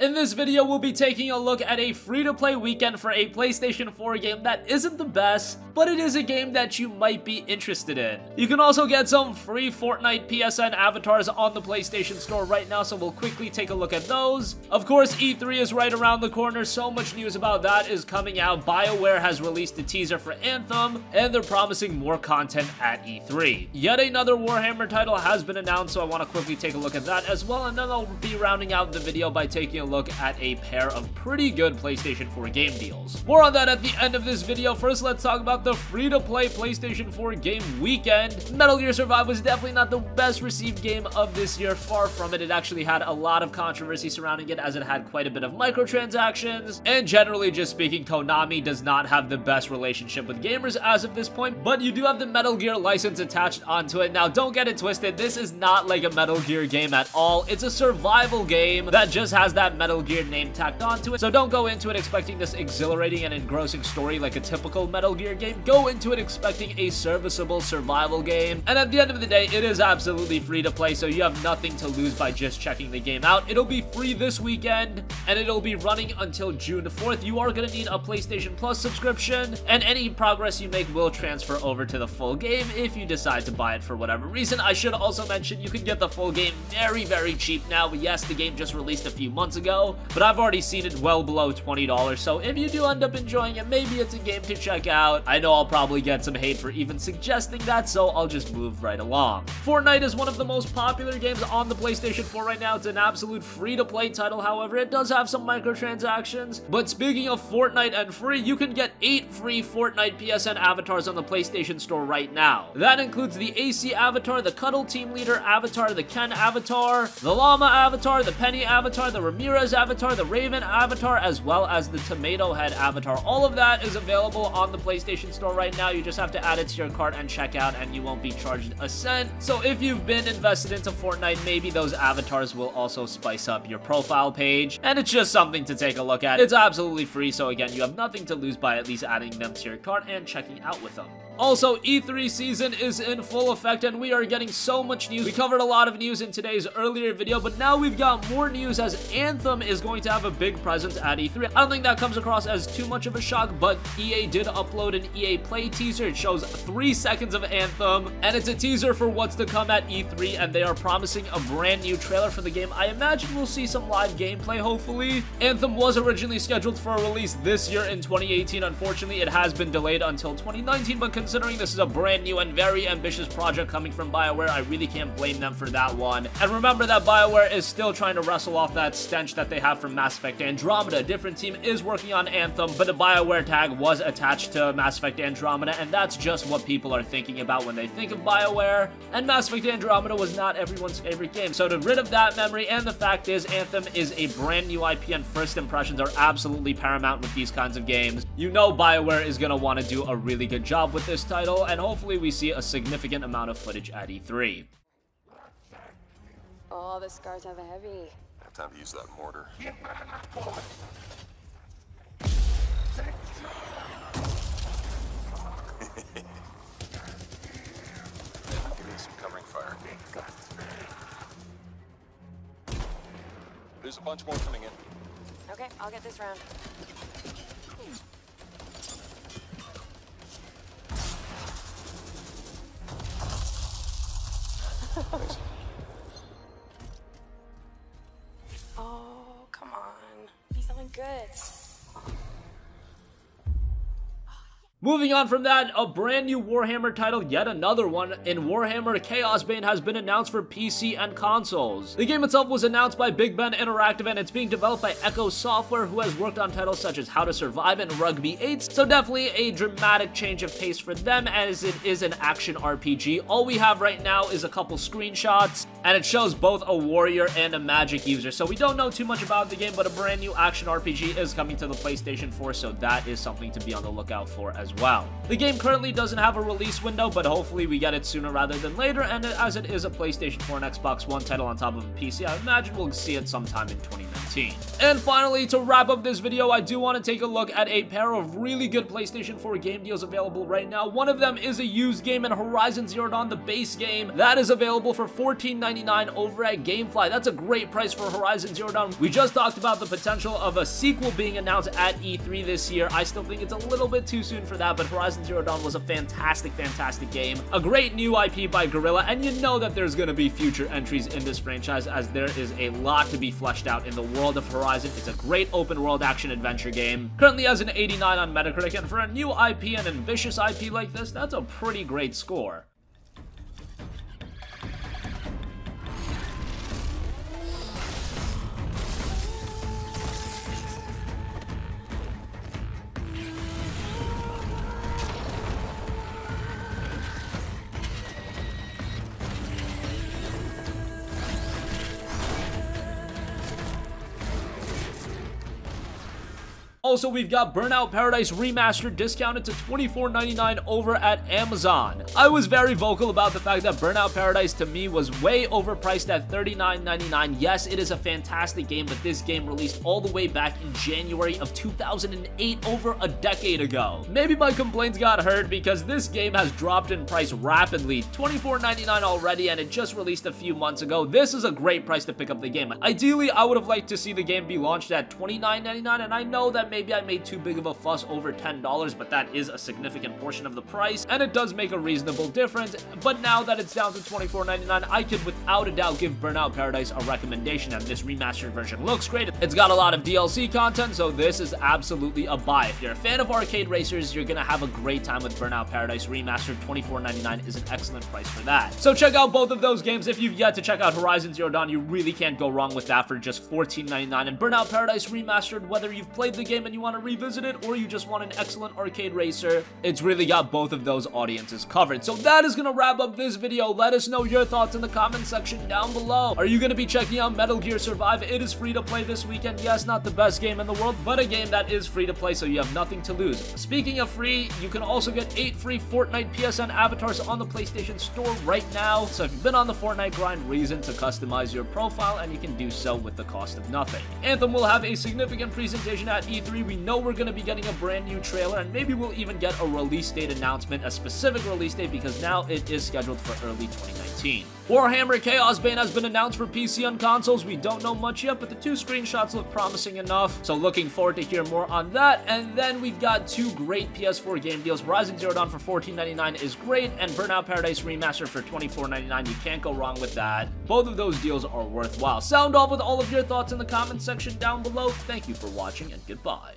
In this video, we'll be taking a look at a free-to-play weekend for a PlayStation 4 game that isn't the best, but it is a game that you might be interested in. You can also get some free Fortnite PSN avatars on the PlayStation Store right now, so we'll quickly take a look at those. Of course, E3 is right around the corner, so much news about that is coming out. BioWare has released a teaser for Anthem, and they're promising more content at E3. Yet another Warhammer title has been announced, so I want to quickly take a look at that as well, and then I'll be rounding out the video by taking a look at a pair of pretty good PlayStation 4 game deals. More on that at the end of this video. First, let's talk about the free-to-play PlayStation 4 game weekend. Metal Gear Survive was definitely not the best received game of this year. Far from it. It actually had a lot of controversy surrounding it, as it had quite a bit of microtransactions. And generally, just speaking, Konami does not have the best relationship with gamers as of this point, but you do have the Metal Gear license attached onto it. Now, don't get it twisted. This is not like a Metal Gear game at all. It's a survival game that just has that Metal Gear name tacked onto it, so don't go into it expecting this exhilarating and engrossing story like a typical Metal Gear game. Go into it expecting a serviceable survival game, and at the end of the day, it is absolutely free to play, so you have nothing to lose by just checking the game out. It'll be free this weekend, and it'll be running until June 4th. You are going to need a PlayStation Plus subscription, and any progress you make will transfer over to the full game if you decide to buy it for whatever reason. I should also mention you can get the full game very, very cheap now. Yes, the game just released a few months ago, but I've already seen it well below $20, so if you do end up enjoying it, maybe it's a game to check out. I know I'll probably get some hate for even suggesting that, so I'll just move right along. Fortnite is one of the most popular games on the PlayStation 4 right now. It's an absolute free-to-play title, however, it does have some microtransactions. But speaking of Fortnite and free, you can get 8 free Fortnite PSN avatars on the PlayStation Store right now. That includes the AC avatar, the Cuddle Team Leader avatar, the Ken avatar, the Llama avatar, the Penny avatar, the Ramirez avatar, the Raven avatar, as well as the Tomato Head avatar. All of that is available on the PlayStation Store right now. You just have to add it to your cart and check out, and you won't be charged a cent. So if you've been invested into Fortnite, maybe those avatars will also spice up your profile page, and it's just something to take a look at. It's absolutely free, so again, you have nothing to lose by at least adding them to your cart and checking out with them. Also, E3 season is in full effect, and we are getting so much news. We covered a lot of news in today's earlier video, but now we've got more news as Anthem is going to have a big presence at E3. I don't think that comes across as too much of a shock, but EA did upload an EA Play teaser. It shows 3 seconds of Anthem, and it's a teaser for what's to come at E3, and they are promising a brand new trailer for the game. I imagine we'll see some live gameplay, hopefully. Anthem was originally scheduled for a release this year in 2018. Unfortunately, it has been delayed until 2019, but considering this is a brand new and very ambitious project coming from BioWare, I really can't blame them for that one. And remember that BioWare is still trying to wrestle off that stench that they have from Mass Effect Andromeda. A different team is working on Anthem, but the BioWare tag was attached to Mass Effect Andromeda, and that's just what people are thinking about when they think of BioWare. And Mass Effect Andromeda was not everyone's favorite game, so to rid of that memory, and the fact is Anthem is a brand new IP, and first impressions are absolutely paramount with these kinds of games. You know BioWare is going to want to do a really good job with this title, and hopefully we see a significant amount of footage at E3. Oh, the scars have a heavy. I have time to use that mortar. Give me some covering fire. There's a bunch more coming in. Okay, I'll get this round. Oh, come on. He's doing good. Moving on from that, a brand new Warhammer title, yet another one, in Warhammer Chaosbane has been announced for PC and consoles. The game itself was announced by Big Ben Interactive, and it's being developed by Echo Software, who has worked on titles such as How to Survive and Rugby 8, so definitely a dramatic change of pace for them, as it is an action RPG. All we have right now is a couple screenshots, and it shows both a warrior and a magic user, so we don't know too much about the game, but a brand new action RPG is coming to the PlayStation 4, so that is something to be on the lookout for as well. Wow. The game currently doesn't have a release window, but hopefully we get it sooner rather than later, and as it is a PlayStation 4 and Xbox One title on top of a PC, I imagine we'll see it sometime in 2019. And finally, to wrap up this video, I do want to take a look at a pair of really good PlayStation 4 game deals available right now. One of them is a used game in Horizon Zero Dawn, the base game. That is available for $14.99 over at Gamefly. That's a great price for Horizon Zero Dawn. We just talked about the potential of a sequel being announced at E3 this year. I still think it's a little bit too soon for that, but Horizon Zero Dawn was a fantastic game, a great new IP by Guerrilla, and you know that there's going to be future entries in this franchise as there is a lot to be fleshed out in the world of Horizon. It's a great open world action adventure game, currently has an 89 on Metacritic, and for a new IP, an ambitious IP like this, that's a pretty great score. Also, we've got Burnout Paradise Remastered discounted to $24.99 over at Amazon. I was very vocal about the fact that Burnout Paradise to me was way overpriced at $39.99. Yes, it is a fantastic game, but this game released all the way back in January of 2008, over a decade ago. Maybe my complaints got heard because this game has dropped in price rapidly. $24.99 already, and it just released a few months ago. This is a great price to pick up the game. Ideally, I would have liked to see the game be launched at $29.99, and I know that maybe I made too big of a fuss over $10, but that is a significant portion of the price, and it does make a reasonable difference. But now that it's down to $24.99, I could without a doubt give Burnout Paradise a recommendation, and this remastered version looks great. It's got a lot of DLC content, so this is absolutely a buy. If you're a fan of arcade racers, you're gonna have a great time with Burnout Paradise Remastered. $24.99 is an excellent price for that. So check out both of those games. If you've yet to check out Horizon Zero Dawn, you really can't go wrong with that for just $14.99, and Burnout Paradise Remastered, whether you've played the game and you want to revisit it, or you just want an excellent arcade racer, it's really got both of those audiences covered. So that is gonna wrap up this video. Let us know your thoughts in the comment section down below. Are you gonna be checking out Metal Gear Survive? It is free to play this weekend. Yes, not the best game in the world, but a game that is free to play, so you have nothing to lose. Speaking of free, you can also get 8 free Fortnite PSN avatars on the PlayStation Store right now, so if you've been on the Fortnite grind, reason to customize your profile, and you can do so with the cost of nothing. Anthem will have a significant presentation at E3. We know we're going to be getting a brand new trailer, and maybe we'll even get a release date announcement, a specific release date, because now it is scheduled for early 2019. Warhammer Chaosbane has been announced for PC and consoles. We don't know much yet, but the 2 screenshots look promising enough, so looking forward to hear more on that. And then we've got 2 great PS4 game deals. Horizon Zero Dawn for $14.99 is great, and Burnout Paradise Remastered for $24.99. You can't go wrong with that. Both of those deals are worthwhile. Sound off with all of your thoughts in the comment section down below. Thank you for watching, and goodbye.